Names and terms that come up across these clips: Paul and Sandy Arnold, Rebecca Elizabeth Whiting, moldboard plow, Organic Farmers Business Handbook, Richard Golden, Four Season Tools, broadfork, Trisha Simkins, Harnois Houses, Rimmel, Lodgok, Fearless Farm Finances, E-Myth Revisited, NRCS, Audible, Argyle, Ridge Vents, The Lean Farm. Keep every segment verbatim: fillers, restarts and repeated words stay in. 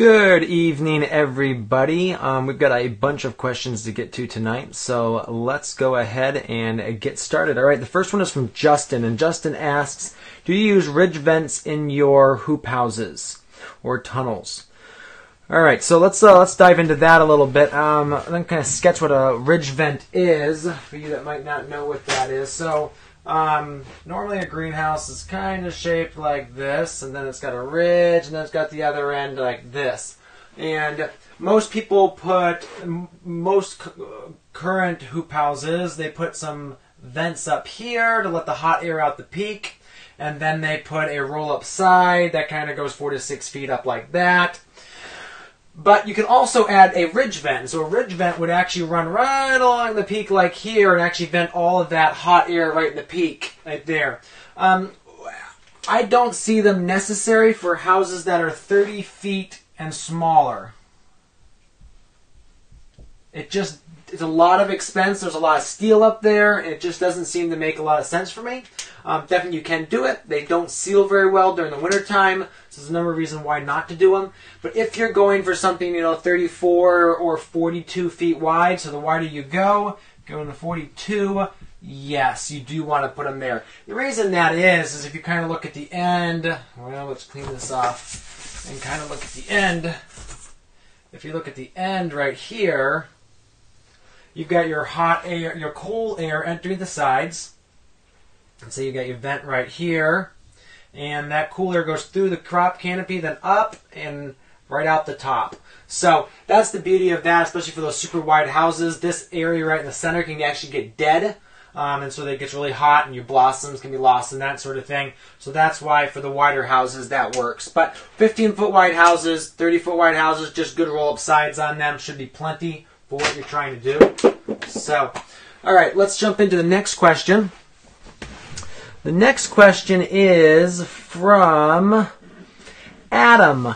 Good evening, everybody. Um, we've got a bunch of questions to get to tonight, so let's go ahead and get started. All right, the first one is from Justin, and Justin asks, do you use ridge vents in your hoop houses or tunnels? All right, so let's uh, let's dive into that a little bit. Um, then kind of sketch what a ridge vent is for you that might not know what that is. So um, normally a greenhouse is kind of shaped like this, and then it's got a ridge, and then it's got the other end like this. And most people put most c current hoop houses, they put some vents up here to let the hot air out the peak, and then they put a roll up side that kind of goes four to six feet up like that. But you can also add a ridge vent. So a ridge vent would actually run right along the peak like here and actually vent all of that hot air right in the peak right there. Um, I don't see them necessary for houses that are thirty feet and smaller. It just, it's a lot of expense. There's a lot of steel up there, and it just doesn't seem to make a lot of sense for me. Um, definitely you can do it. They don't seal very well during the winter time, so there's another reason why not to do them. But if you're going for something, you know, thirty-four or forty-two feet wide, so the wider you go, going to forty-two, yes, you do want to put them there. The reason that is, is if you kind of look at the end, well, let's clean this off, and kind of look at the end. If you look at the end right here, you've got your hot air, your cold air entering the sides. And so you got your vent right here, and that cool air goes through the crop canopy, then up and right out the top. So that's the beauty of that, especially for those super wide houses. This area right in the center can actually get dead, um, and so that it gets really hot, and your blossoms can be lost and that sort of thing. So that's why for the wider houses that works. But fifteen foot wide houses, thirty foot wide houses, just good roll up sides on them should be plenty for what you're trying to do. So, all right, let's jump into the next question. The next question is from Adam.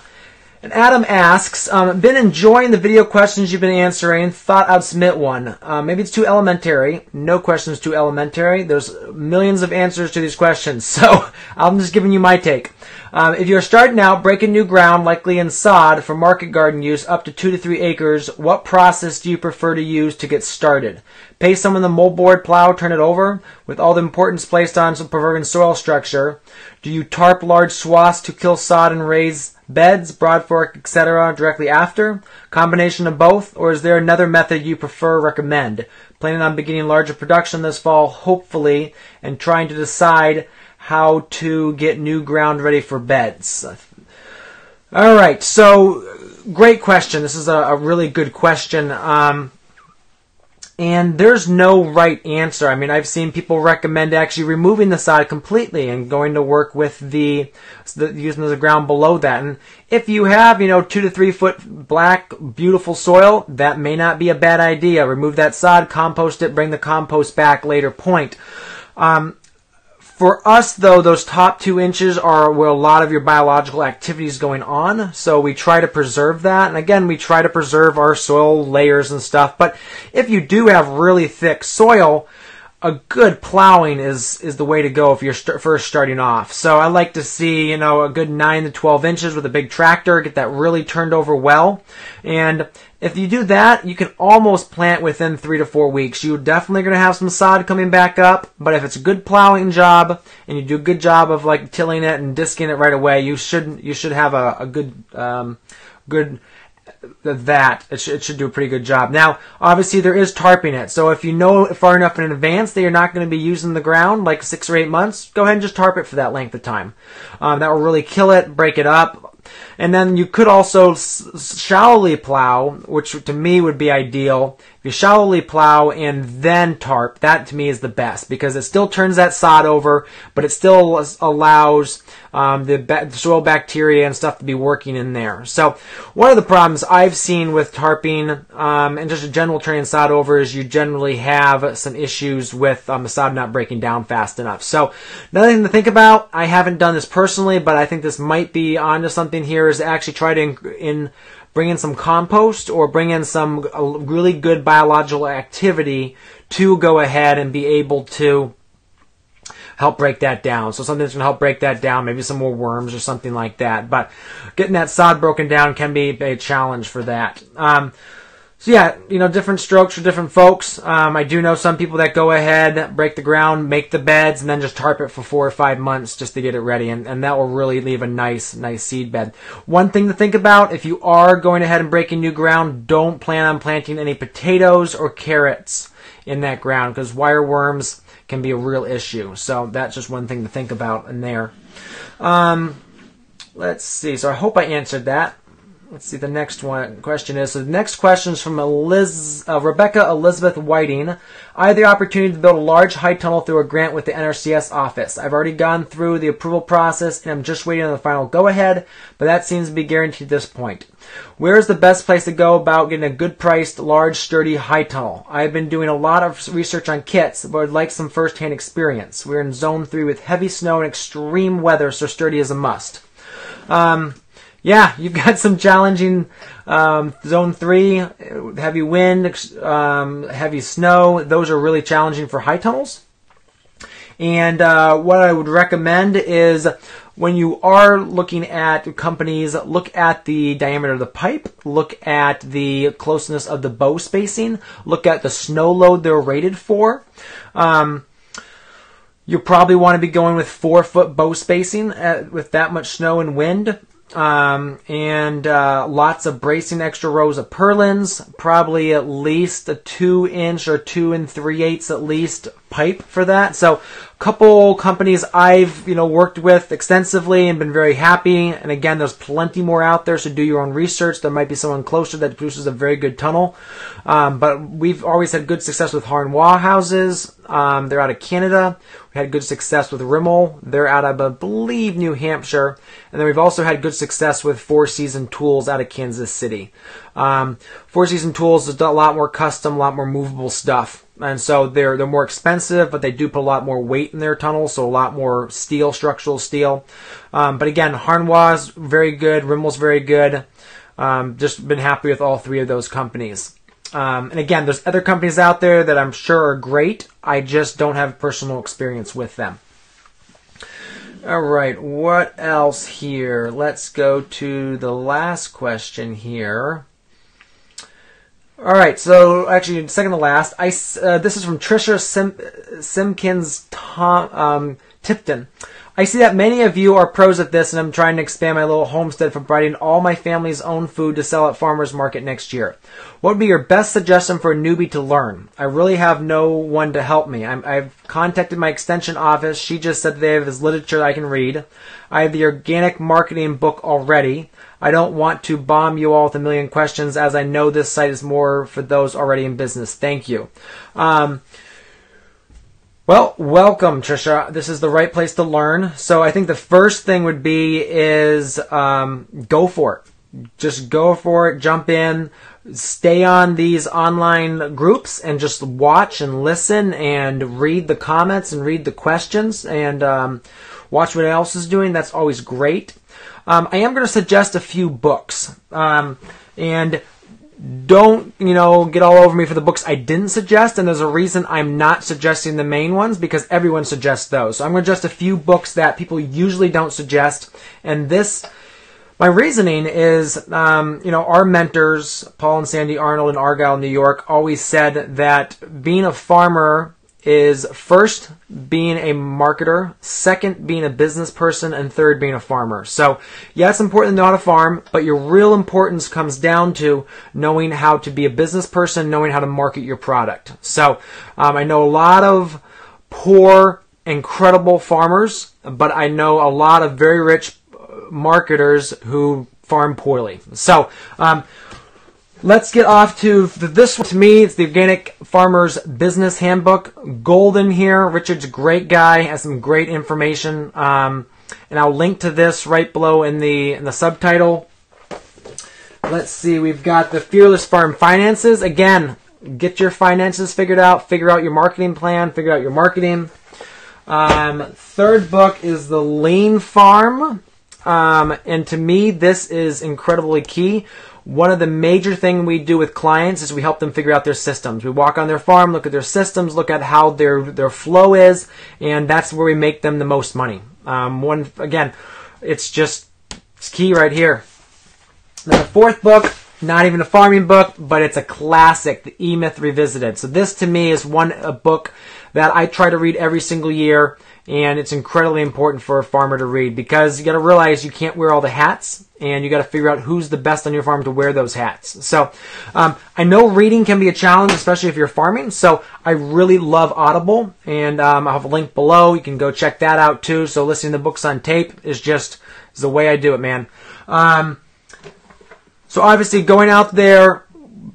And Adam asks, um, been enjoying the video questions you've been answering, thought I'd submit one. Uh, maybe it's too elementary. No question's too elementary. There's millions of answers to these questions, so I'm just giving you my take. Um, if you're starting out breaking new ground, likely in sod, for market garden use up to two to three acres, what process do you prefer to use to get started? Pay someone the moldboard plow, turn it over, with all the importance placed on some preserving soil structure. Do you tarp large swaths to kill sod and raise beds, broadfork, et cetera directly after? Combination of both, or is there another method you prefer or recommend? Planning on beginning larger production this fall, hopefully, and trying to decide how to get new ground ready for beds. All right, so great question. This is a, a really good question. Um, And there's no right answer. I mean, I've seen people recommend actually removing the sod completely and going to work with the, the using the ground below that. And if you have, you know, two to three foot black, beautiful soil, that may not be a bad idea. Remove that sod, compost it, bring the compost back later point. Um, For us, though, those top two inches are where a lot of your biological activity is going on, so we try to preserve that. And again, we try to preserve our soil layers and stuff. But if you do have really thick soil, a good plowing is is the way to go if you're st first starting off. So I like to see, you know, a good nine to twelve inches with a big tractor, get that really turned over well. And if you do that, you can almost plant within three to four weeks. You're definitely going to have some sod coming back up, but if it's a good plowing job and you do a good job of like tilling it and disking it right away, you should you should have a, a good um, good that it should, it should do a pretty good job. Now, obviously, there is tarping it. So if you know far enough in advance that you're not going to be using the ground like six or eight months, go ahead and just tarp it for that length of time. Um, that will really kill it, break it up. And then you could also shallowly plow, which to me would be ideal. If you shallowly plow and then tarp, that to me is the best because it still turns that sod over, but it still allows um, the soil bacteria and stuff to be working in there. So one of the problems I've seen with tarping um, and just a general turning sod over is you generally have some issues with um, the sod not breaking down fast enough. So another thing to think about, I haven't done this personally, but I think this might be onto something here is actually try to in, in, bring in some compost or bring in some really good biological activity to go ahead and be able to help break that down. So something that's going to help break that down, maybe some more worms or something like that. But getting that sod broken down can be a challenge for that. Um, So yeah, you know, different strokes for different folks. Um, I do know some people that go ahead, break the ground, make the beds, and then just tarp it for four or five months just to get it ready. And, and that will really leave a nice, nice seed bed. One thing to think about, if you are going ahead and breaking new ground, don't plan on planting any potatoes or carrots in that ground because wireworms can be a real issue. So that's just one thing to think about in there. Um, let's see. So I hope I answered that. Let's see, the next one question is, so the next question is from Eliz, uh, Rebecca Elizabeth Whiting. I had the opportunity to build a large high tunnel through a grant with the N R C S office. I've already gone through the approval process, and I'm just waiting on the final go-ahead, but that seems to be guaranteed at this point. Where is the best place to go about getting a good-priced, large, sturdy high tunnel? I've been doing a lot of research on kits, but I'd like some first-hand experience. We're in Zone three with heavy snow and extreme weather, so sturdy is a must. Um... Yeah, you've got some challenging um, zone three, heavy wind, um, heavy snow. Those are really challenging for high tunnels. And uh, what I would recommend is when you are looking at companies, look at the diameter of the pipe, look at the closeness of the bow spacing, look at the snow load they're rated for. Um, you probably want to be going with four-foot bow spacing at, with that much snow and wind. Um, and uh, lots of bracing, extra rows of purlins, probably at least a two inch or two and three eighths at least pipe for that. So a couple companies I've, you know, worked with extensively and been very happy. And again, there's plenty more out there. So do your own research. There might be someone closer that produces a very good tunnel. Um, but we've always had good success with Harnois Houses. Um, they're out of Canada. We had good success with Rimmel. They're out of, I believe, New Hampshire. And then we've also had good success with Four Season Tools out of Kansas City. Um, Four Season Tools is a lot more custom, a lot more movable stuff. And so they're, they're more expensive, but they do put a lot more weight in their tunnels, so a lot more steel, structural steel. Um, but again, Harnois is very good. Rimmel's very good. Um, just been happy with all three of those companies. Um, and again, there's other companies out there that I'm sure are great. I just don't have personal experience with them. All right, what else here? Let's go to the last question here. All right, so actually, second to last, I, uh, this is from Trisha Sim, Simkins Tom, um, Tipton. I see that many of you are pros at this, and I'm trying to expand my little homestead from providing all my family's own food to sell at farmers market next year. What would be your best suggestion for a newbie to learn? I really have no one to help me. I'm, I've contacted my extension office. She just said they have this literature that I can read. I have the organic marketing book already. I don't want to bomb you all with a million questions, as I know this site is more for those already in business. Thank you. Um, Well, welcome, Trisha. This is the right place to learn. So I think the first thing would be is um, go for it. Just go for it. Jump in. Stay on these online groups and just watch and listen and read the comments and read the questions and um, watch what else is doing. That's always great. Um, I am going to suggest a few books. Um, and... Don't, you know, get all over me for the books I didn't suggest, and there's a reason I'm not suggesting the main ones, because everyone suggests those. So I'm going to suggest a few books that people usually don't suggest, and this, my reasoning is, um, you know, our mentors, Paul and Sandy Arnold in Argyle, New York, always said that being a farmer is first being a marketer, second being a business person, and third being a farmer. So yeah, it's important to know how to farm, but your real importance comes down to knowing how to be a business person, knowing how to market your product. So um, I know a lot of poor, incredible farmers, but I know a lot of very rich marketers who farm poorly. So um, let's get off to this one. To me, it's the Organic Farmers Business Handbook. Golden here. Richard's a great guy. Has some great information. Um, and I'll link to this right below in the, in the subtitle. Let's see. We've got the Fearless Farm Finances. Again, get your finances figured out. Figure out your marketing plan. Figure out your marketing. Um, third book is The Lean Farm. Um, and to me, this is incredibly key. One of the major things we do with clients is we help them figure out their systems. We walk on their farm, look at their systems, look at how their, their flow is, and that's where we make them the most money. Um, one, again, it's just it's key right here. Now the fourth book, not even a farming book, but it's a classic, the E-Myth Revisited. So this to me is one a book that I try to read every single year, and it's incredibly important for a farmer to read because you got to realize you can't wear all the hats. And you got to figure out who's the best on your farm to wear those hats. So um, I know reading can be a challenge, especially if you're farming. So I really love Audible, and um, I'll have a link below. You can go check that out too. So listening to books on tape is just is the way I do it, man. Um, so obviously going out there,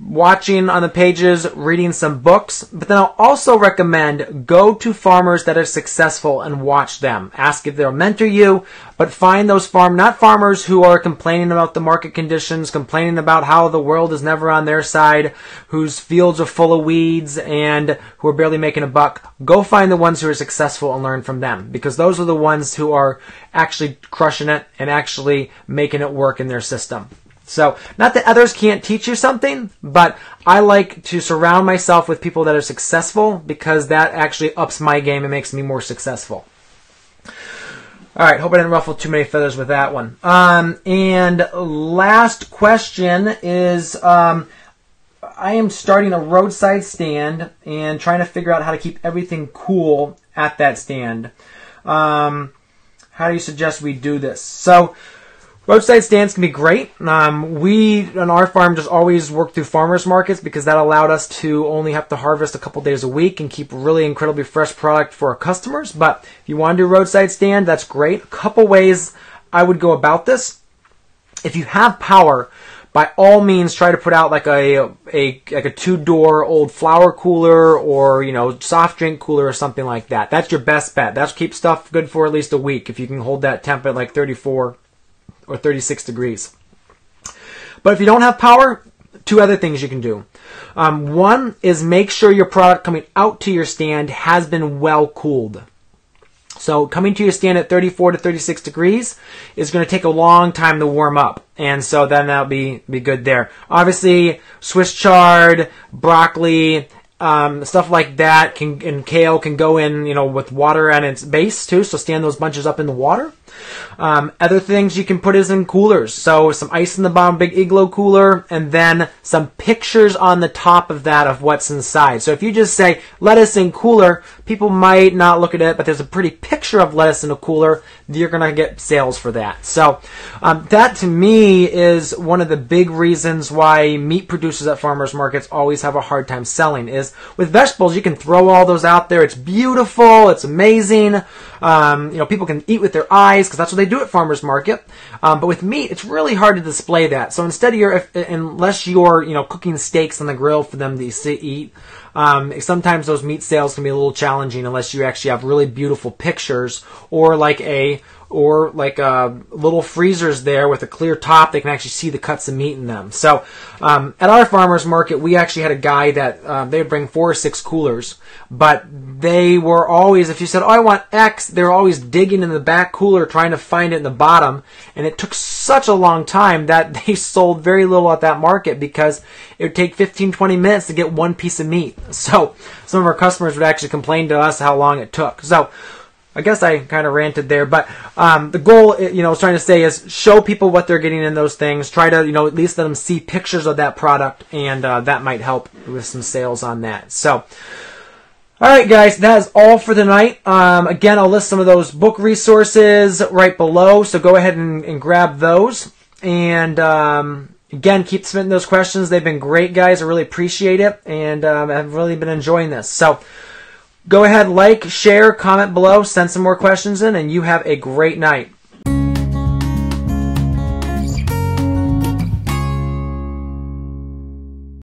watching on the pages, reading some books, but then I'll also recommend go to farmers that are successful and watch them. Ask if they'll mentor you, but find those farm, not farmers who are complaining about the market conditions, complaining about how the world is never on their side, whose fields are full of weeds and who are barely making a buck. Go find the ones who are successful and learn from them, because those are the ones who are actually crushing it and actually making it work in their system. So not that others can't teach you something, but I like to surround myself with people that are successful because that actually ups my game and makes me more successful. All right, hope I didn't ruffle too many feathers with that one. Um, and last question is, um, I am starting a roadside stand and trying to figure out how to keep everything cool at that stand. Um, how do you suggest we do this? So roadside stands can be great. Um, we on our farm just always work through farmers markets because that allowed us to only have to harvest a couple days a week and keep really incredibly fresh product for our customers. But if you want to do a roadside stand, that's great. A couple ways I would go about this. If you have power, by all means, try to put out like a, a like a two-door old flour cooler or, you know, soft drink cooler or something like that. That's your best bet. That'll keep stuff good for at least a week if you can hold that temp at like thirty-four or thirty-six degrees. But if you don't have power, two other things you can do. Um, one is make sure your product coming out to your stand has been well cooled. So coming to your stand at thirty-four to thirty-six degrees is going to take a long time to warm up. And so then that'll be, be good there. Obviously, Swiss chard, broccoli, Um, stuff like that can, and kale can go in, you know, with water at its base too. So stand those bunches up in the water. Um, other things you can put is in coolers. So some ice in the bottom, big igloo cooler, and then some pictures on the top of that of what's inside. So if you just say lettuce in cooler, people might not look at it, but there's a pretty picture of lettuce in a cooler. You're going to get sales for that. So um, that to me is one of the big reasons why meat producers at farmers markets always have a hard time selling is with vegetables, you can throw all those out there. It's beautiful. It's amazing. Um, you know, people can eat with their eyes because that's what they do at farmers market. Um, but with meat, it's really hard to display that. So instead of your, if, unless you're, you know, cooking steaks on the grill for them to eat, um, sometimes those meat sales can be a little challenging unless you actually have really beautiful pictures or like a, or like a little freezers there with a clear top. They can actually see the cuts of meat in them. So um, at our farmers market, we actually had a guy that uh, they would bring four or six coolers, but they were always, if you said, oh, I want X, they were always digging in the back cooler trying to find it in the bottom, and it took such a long time that they sold very little at that market because it would take fifteen, twenty minutes to get one piece of meat. So some of our customers would actually complain to us how long it took. So I guess I kind of ranted there, but um, the goal, you know, I was trying to say is show people what they're getting in those things. Try to, you know, at least let them see pictures of that product, and uh, that might help with some sales on that. So, all right, guys, that is all for tonight. Um, again, I'll list some of those book resources right below, so go ahead and, and grab those. And um, again, keep submitting those questions. They've been great, guys. I really appreciate it, and um, I've really been enjoying this. So go ahead, like, share, comment below, send some more questions in, and you have a great night.